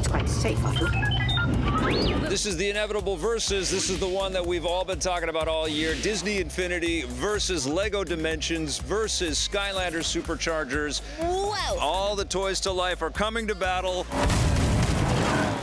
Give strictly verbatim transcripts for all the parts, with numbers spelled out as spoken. It's quite safe, I hope. This is the inevitable versus. This is the one that we've all been talking about all year. Disney Infinity versus Lego Dimensions versus Skylander Superchargers. Whoa! All the toys to life are coming to battle.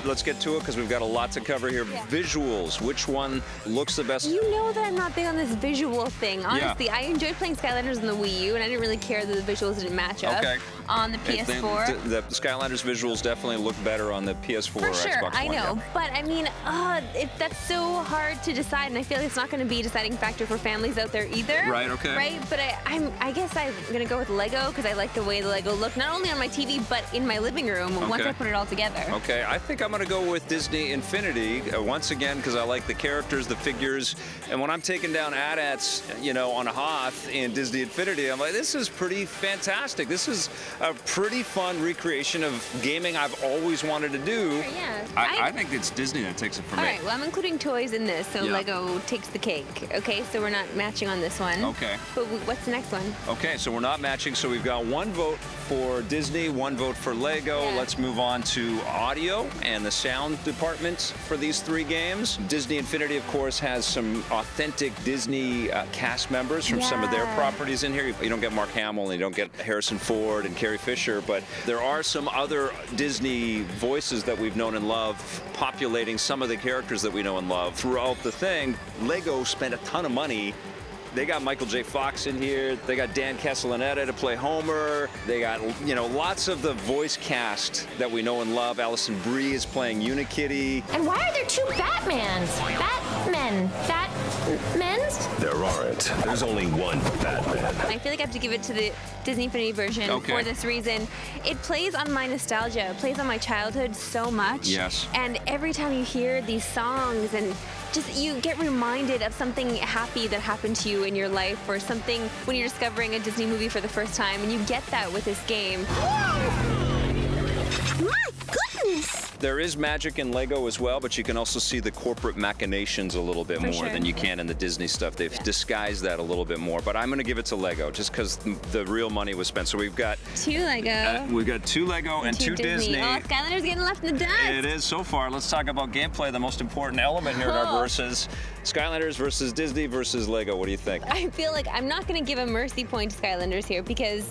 Let's get to it, because we've got a lot to cover here. Yeah. Visuals, which one looks the best? You know that I'm not big on this visual thing. Honestly, yeah. I enjoyed playing Skylanders in the Wii U, and I didn't really care that the visuals didn't match up okay. on the P S four. It, the, the Skylanders visuals definitely look better on the P S four For or sure, Xbox One. I know, yeah. but I mean, uh, it, that's so hard to decide, and I feel like it's not going to be a deciding factor for families out there either. Right, okay. Right, but I, I'm, I guess I'm going to go with Lego, because I like the way the Lego looked, not only on my T V, but in my living room okay. once I put it all together. Okay, I think I'm going to go with Disney Infinity uh, once again, because I like the characters, the figures, and when I'm taking down A T A Ts, you know, on Hoth in Disney Infinity, I'm like, this is pretty fantastic. This is a pretty fun recreation of gaming I've always wanted to do. Sure, yeah. I, I think it's Disney that takes it for me. All right, well, I'm including toys in this, so yeah. Lego takes the cake. Okay, so we're not matching on this one. Okay. But what's the next one? Okay, so we're not matching, so we've got one vote for Disney, one vote for Lego. Yeah. Let's move on to audio and the sound department for these three games. Disney Infinity, of course, has some authentic Disney uh, cast members from yeah. some of their properties in here. You don't get Mark Hamill, and you don't get Harrison Ford and Carrie Fisher, but there are some other Disney voices that we've known and loved populating some of the characters that we know and love throughout the thing. Lego spent a ton of money. They got Michael J. Fox in here. They got Dan Castellaneta to play Homer. They got, you know, lots of the voice cast that we know and love. Allison Bree is playing Unikitty. And why are there two Batmans? Batmen. Batmens? There aren't. There's only one Batman. I feel like I have to give it to the Disney Infinity version okay. for this reason. It plays on my nostalgia. It plays on my childhood so much. Yes. And every time you hear these songs and just you get reminded of something happy that happened to you in your life, or something when you're discovering a Disney movie for the first time, and you get that with this game. Whoa! My goodness! There is magic in Lego as well, but you can also see the corporate machinations a little bit for more sure. than you can in the Disney stuff. They've yeah. disguised that a little bit more, but I'm going to give it to Lego just because the real money was spent. So we've got two Lego. Uh, we've got two Lego and, and two, two Disney. Disney. Oh, Skylander's getting left in the dust. It is so far. Let's talk about gameplay, the most important element here oh. in our versus. Skylanders versus Disney versus Lego. What do you think? I feel like I'm not going to give a mercy point to Skylanders here, because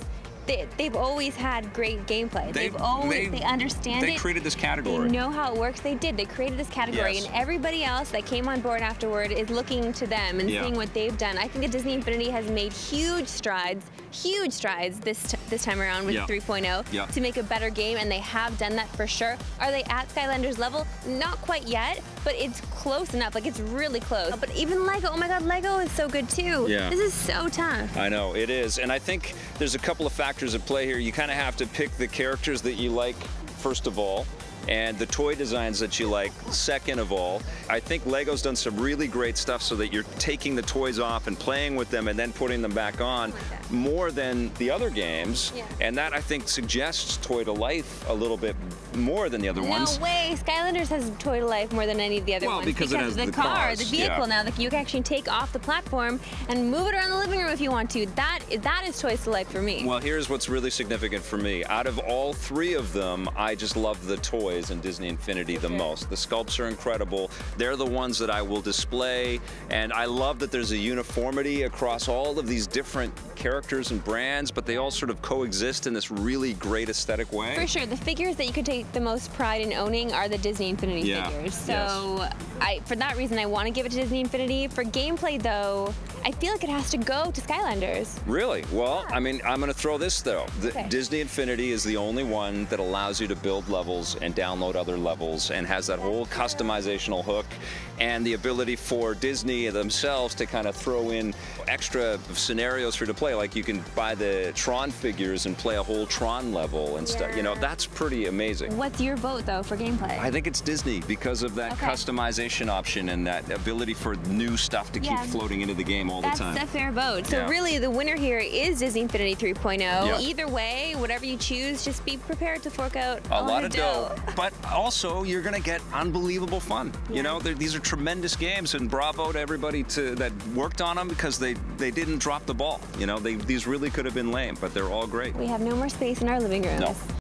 They, they've always had great gameplay. They've, they've always, they, they understand they it. They created this category. They know how it works. They did. They created this category. Yes. And everybody else that came on board afterward is looking to them and yeah. seeing what they've done. I think that Disney Infinity has made huge strides, huge strides this, this time around with yeah. three point oh yeah. to make a better game, and they have done that for sure. Are they at Skylanders level? Not quite yet, but it's close enough. Like, it's really close. But even Lego, oh my God, Lego is so good too. Yeah. This is so tough. I know, it is. And I think there's a couple of factors at play here. You kind of have to pick the characters that you like, first of all, and the toy designs that you like, second of all. I think Lego's done some really great stuff so that you're taking the toys off and playing with them and then putting them back on like more than the other games. Yeah. And that, I think, suggests toy to life a little bit more than the other no ones. No way, Skylanders has toy to life more than any of the other well, ones. Because, because it has the, the car, cars. the vehicle yeah. now, that you can actually take off the platform and move it around the living room if you want to. That, that is toys to life for me. Well, here's what's really significant for me. Out of all three of them, I just love the toys in Disney Infinity the most. The sculpts are incredible. They're the ones that I will display, and I love that there's a uniformity across all of these different characters and brands, but they all sort of coexist in this really great aesthetic way. For sure. The figures that you could take the most pride in owning are the Disney Infinity yeah. figures. So yes. I, for that reason, I want to give it to Disney Infinity. For gameplay, though, I feel like it has to go to Skylanders. Really? Well, yeah. I mean, I'm going to throw this, though. The okay. Disney Infinity is the only one that allows you to build levels and download other levels, and has that whole customizational hook, and the ability for Disney themselves to kind of throw in extra scenarios for you to play. Like, you can buy the Tron figures and play a whole Tron level and yeah. stuff. You know, that's pretty amazing. What's your vote, though, for gameplay? I think it's Disney because of that okay. customization option and that ability for new stuff to yeah. keep floating into the game all that's the time. That's a fair vote. So yeah. really, the winner here is Disney Infinity three point oh. Yeah. Either way, whatever you choose, just be prepared to fork out a lot of dough. dough. But also, you're going to get unbelievable fun. Yeah. You know, these are tremendous games, and bravo to everybody to, that worked on them, because they, they didn't drop the ball. You know, they, these really could have been lame, but they're all great. We have no more space in our living rooms. No.